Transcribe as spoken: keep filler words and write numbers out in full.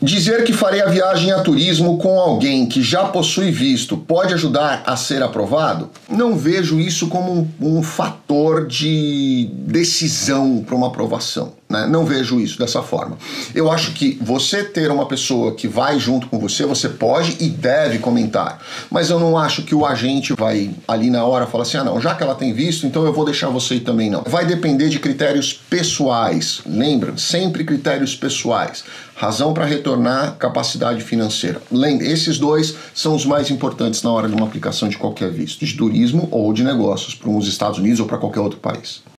Dizer que farei a viagem a turismo com alguém que já possui visto pode ajudar a ser aprovado? Não vejo isso como um, um fator de decisão para uma aprovação, né? Não vejo isso dessa forma. Eu acho que você ter uma pessoa que vai junto com você, você pode e deve comentar. Mas eu não acho que o agente vai ali na hora falar assim, ah não, já que ela tem visto, então eu vou deixar você ir também não. Vai depender de critérios pessoais, lembra? Sempre critérios pessoais. Razão para retornar, capacidade financeira. Lembre, esses dois são os mais importantes na hora de uma aplicação de qualquer visto, de turismo ou de negócios para os Estados Unidos ou para qualquer outro país.